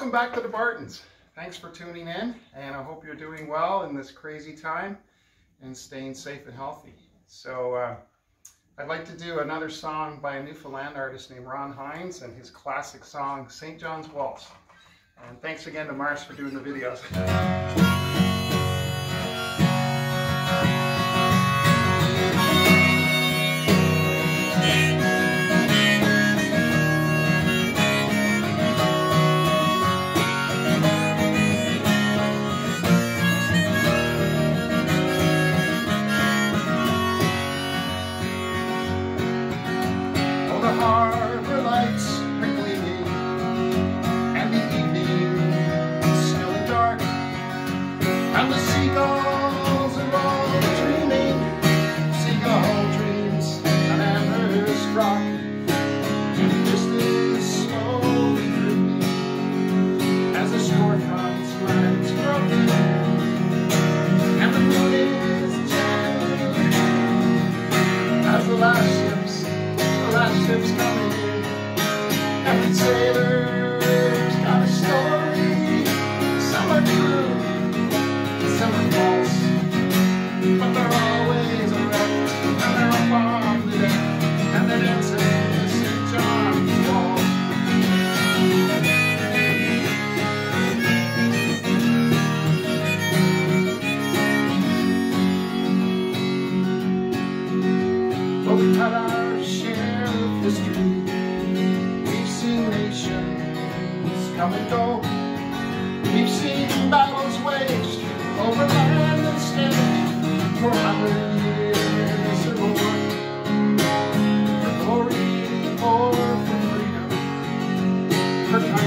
Welcome back to the Bartons. Thanks for tuning in, and I hope you're doing well in this crazy time and staying safe and healthy. So I'd like to do another song by a Newfoundland artist named Ron Hynes and his classic song, St. John's Waltz. And thanks again to Mars for doing the videos. Harbor lights are gleaming, and the evening is still dark, and the seagulls are all dreaming, seagull dreams on amber's rock, and the distance slowly drifting as the storefront slides broken, and the moon is shining as the last. Last ship's coming in. Every sailor's got a story. Some are true, some are false, but they're always around, and they're up on the deck, and they're dancing to St. John's Waltz. Well, we've had our share. History. We've seen nations come and go. We've seen battles waged over land and state for 100 years or more. For glory or for freedom. For